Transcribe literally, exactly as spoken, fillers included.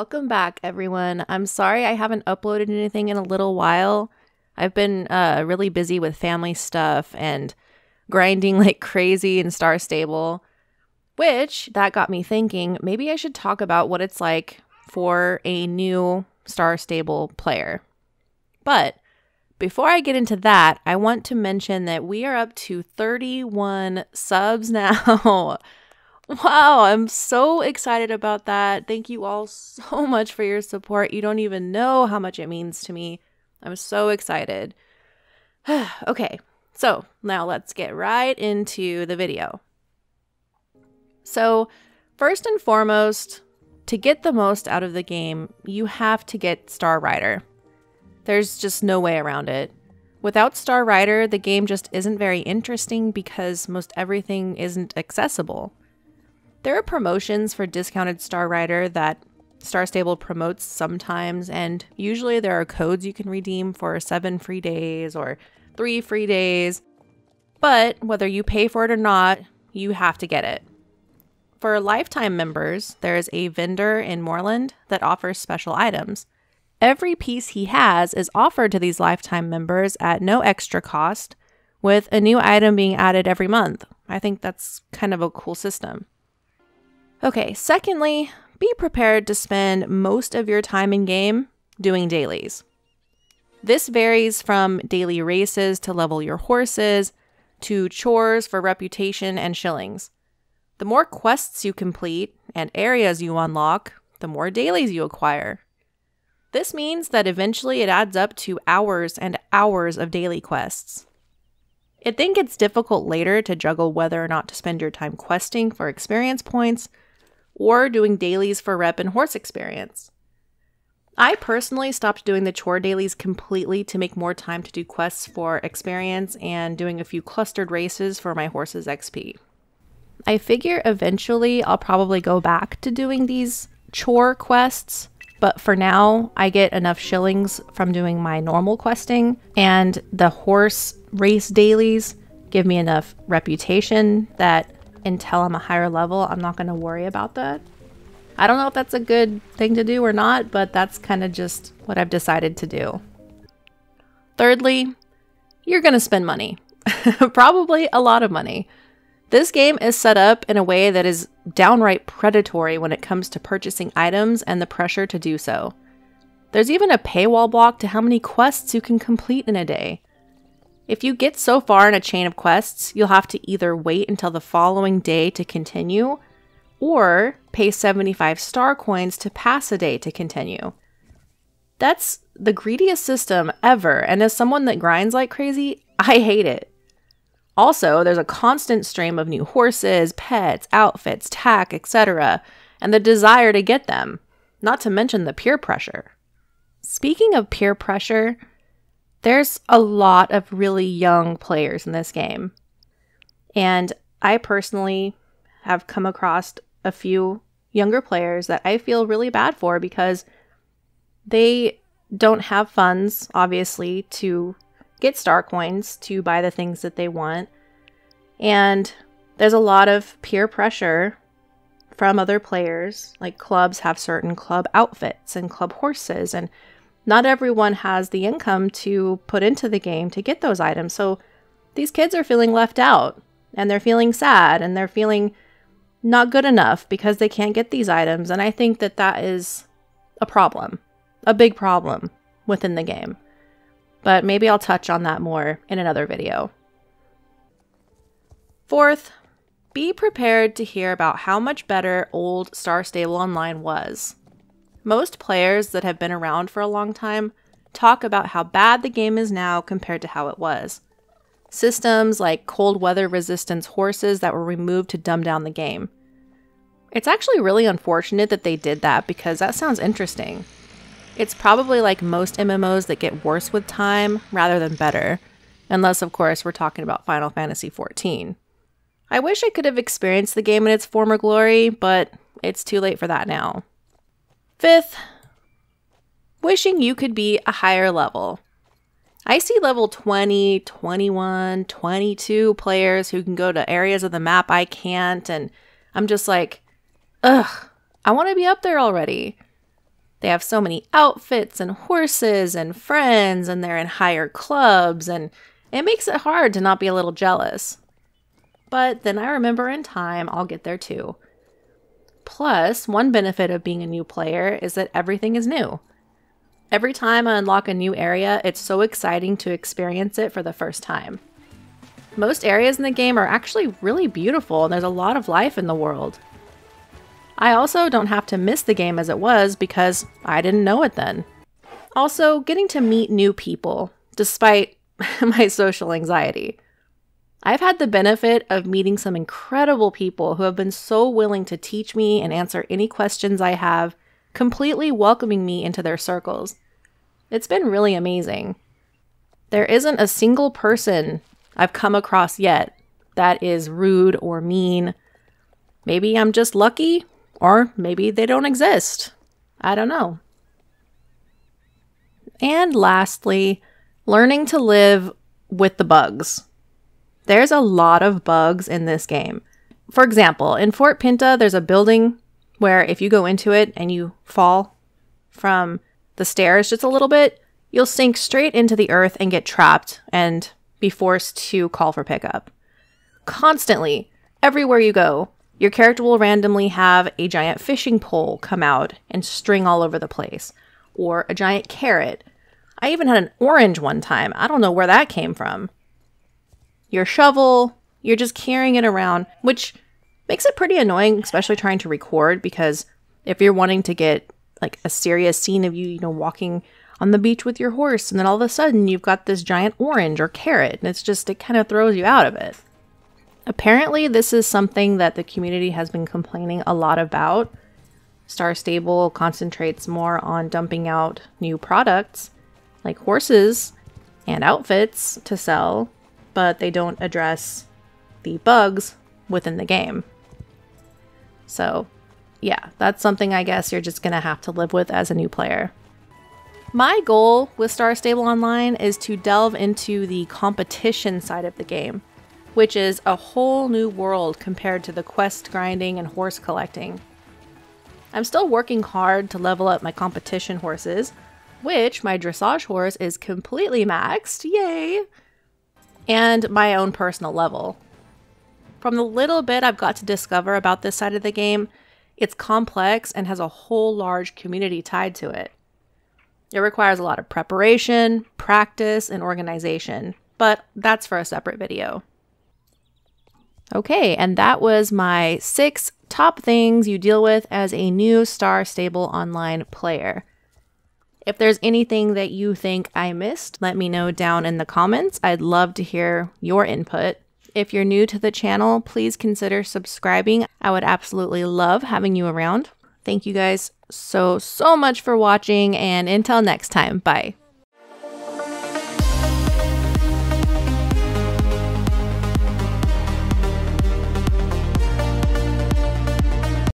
Welcome back, everyone. I'm sorry I haven't uploaded anything in a little while. I've been uh, really busy with family stuff and grinding like crazy in Star Stable, which that got me thinking maybe I should talk about what it's like for a new Star Stable player. But before I get into that, I want to mention that we are up to thirty-one subs now. Wow, I'm so excited about that. Thank you all so much for your support. You don't even know how much it means to me. I'm so excited. Okay, so now let's get right into the video. So first and foremost, to get the most out of the game, you have to get Star Rider. There's just no way around it. Without Star Rider, the game just isn't very interesting because most everything isn't accessible. There are promotions for discounted Star Rider that Star Stable promotes sometimes, and usually there are codes you can redeem for seven free days or three free days, but whether you pay for it or not, you have to get it. For lifetime members, there is a vendor in Moreland that offers special items. Every piece he has is offered to these lifetime members at no extra cost, with a new item being added every month. I think that's kind of a cool system. Okay, secondly, be prepared to spend most of your time in game doing dailies. This varies from daily races to level your horses, to chores for reputation and shillings. The more quests you complete and areas you unlock, the more dailies you acquire. This means that eventually it adds up to hours and hours of daily quests. It then gets difficult later to juggle whether or not to spend your time questing for experience points or doing dailies for rep and horse experience. I personally stopped doing the chore dailies completely to make more time to do quests for experience and doing a few clustered races for my horse's X P. I figure eventually I'll probably go back to doing these chore quests, but for now I get enough shillings from doing my normal questing, and the horse race dailies give me enough reputation that until I'm a higher level, I'm not going to worry about that. I don't know if that's a good thing to do or not, but that's kind of just what I've decided to do. Thirdly, you're going to spend money. Probably a lot of money. This game is set up in a way that is downright predatory when it comes to purchasing items and the pressure to do so. There's even a paywall block to how many quests you can complete in a day. If you get so far in a chain of quests, you'll have to either wait until the following day to continue, or pay seventy-five star coins to pass a day to continue. That's the greediest system ever, and as someone that grinds like crazy, I hate it. Also, there's a constant stream of new horses, pets, outfits, tack, et cetera, and the desire to get them, not to mention the peer pressure. Speaking of peer pressure, there's a lot of really young players in this game, and I personally have come across a few younger players that I feel really bad for because they don't have funds, obviously, to get star coins to buy the things that they want, and there's a lot of peer pressure from other players. Like, clubs have certain club outfits and club horses, and not everyone has the income to put into the game to get those items, so these kids are feeling left out, and they're feeling sad, and they're feeling not good enough because they can't get these items, and I think that that is a problem, a big problem within the game. But maybe I'll touch on that more in another video. Fourth, be prepared to hear about how much better old Star Stable Online was. Most players that have been around for a long time talk about how bad the game is now compared to how it was. Systems like cold weather resistance horses that were removed to dumb down the game. It's actually really unfortunate that they did that because that sounds interesting. It's probably like most M M Os that get worse with time rather than better, unless of course we're talking about Final Fantasy fourteen. I wish I could have experienced the game in its former glory, but it's too late for that now. Fifth, wishing you could be a higher level. I see level twenty, twenty-one, twenty-two players who can go to areas of the map I can't, and I'm just like, ugh, I want to be up there already. They have so many outfits and horses and friends, and they're in higher clubs, and it makes it hard to not be a little jealous. But then I remember in time, I'll get there too. Plus, one benefit of being a new player is that everything is new. Every time I unlock a new area, it's so exciting to experience it for the first time. Most areas in the game are actually really beautiful, and there's a lot of life in the world. I also don't have to miss the game as it was because I didn't know it then. Also, getting to meet new people, despite my social anxiety. I've had the benefit of meeting some incredible people who have been so willing to teach me and answer any questions I have, completely welcoming me into their circles. It's been really amazing. There isn't a single person I've come across yet that is rude or mean. Maybe I'm just lucky, or maybe they don't exist. I don't know. And lastly, learning to live with the bugs. There's a lot of bugs in this game. For example, in Fort Pinta, there's a building where if you go into it and you fall from the stairs just a little bit, you'll sink straight into the earth and get trapped and be forced to call for pickup. Constantly, everywhere you go, your character will randomly have a giant fishing pole come out and string all over the place, or a giant carrot. I even had an orange one time. I don't know where that came from. Your shovel, you're just carrying it around, which makes it pretty annoying, especially trying to record, because if you're wanting to get like a serious scene of you, you know, walking on the beach with your horse, and then all of a sudden you've got this giant orange or carrot, and it's just, it kind of throws you out of it. Apparently, this is something that the community has been complaining a lot about. Star Stable concentrates more on dumping out new products, like horses and outfits to sell, but they don't address the bugs within the game. So, yeah, that's something I guess you're just gonna have to live with as a new player. My goal with Star Stable Online is to delve into the competition side of the game, which is a whole new world compared to the quest grinding and horse collecting. I'm still working hard to level up my competition horses, which my dressage horse is completely maxed, yay! And my own personal level. From the little bit I've got to discover about this side of the game, it's complex and has a whole large community tied to it. It requires a lot of preparation, practice, and organization, but that's for a separate video. Okay, and that was my six top things you deal with as a new Star Stable Online player. If there's anything that you think I missed, let me know down in the comments. I'd love to hear your input. If you're new to the channel, please consider subscribing. I would absolutely love having you around. Thank you guys so, so much for watching, and until next time, bye.